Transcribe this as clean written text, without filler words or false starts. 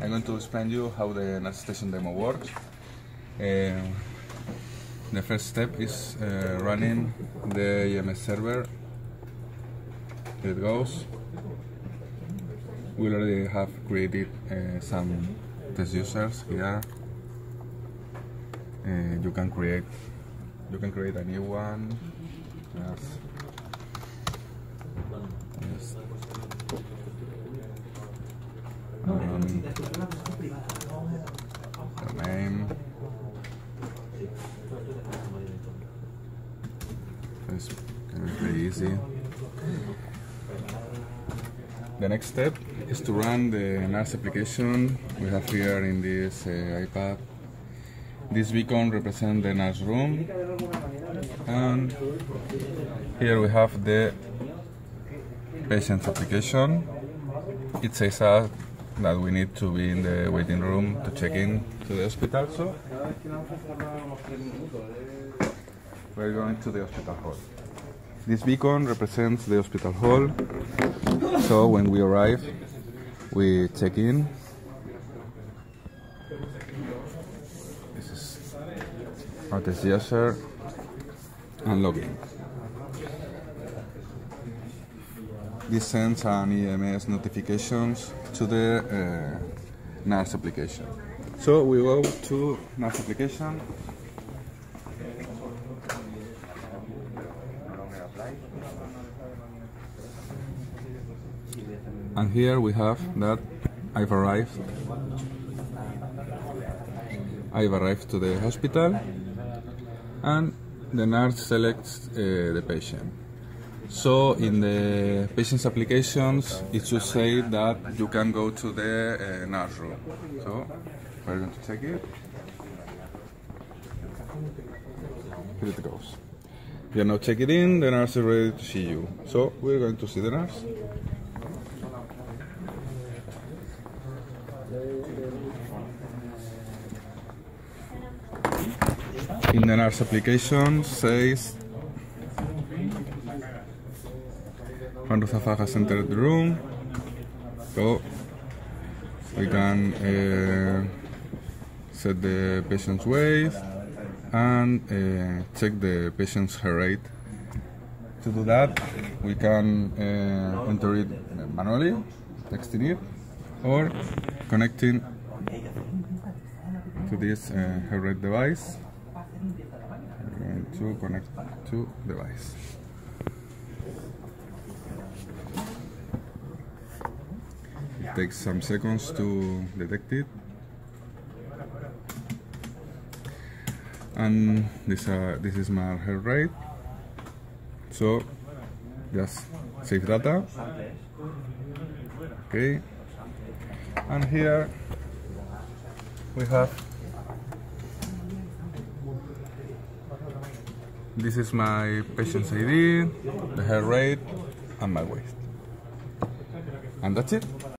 I'm going to explain you how the NAS station demo works. The first step is running the EMS server. Here it goes. We already have created some test users here. You can create a new one. Yes. The name. It's very easy. The next step is to run the NAS application we have here in this iPad. This beacon represents the NAS room, and here we have the patient's application. It says us that we need to be in the waiting room to check in to the hospital, so we're going to the hospital hall. This beacon represents the hospital hall, so when we arrive, we check in. This is our test user and login. This sends an EMS notifications to the NAS application. So we go to NAS application. And here we have that I've arrived to the hospital, and the nurse selects the patient. So in the patient's applications, it should say that you can go to the nurse room. So we're going to check it. Here it goes. You're now checked in, the nurse is ready to see you. So we're going to see the nurse. In the nurse application says Juan Ruzafa has entered the room, so we can set the patient's weight and check the patient's heart rate. To do that, we can enter it manually, texting it, or connecting to this heart rate device. We're going to connect to device. It takes some seconds to detect it. And this is my heart rate. So just save data. Okay. And here we have, this is my patient's ID, the heart rate, and my weight. And that's it.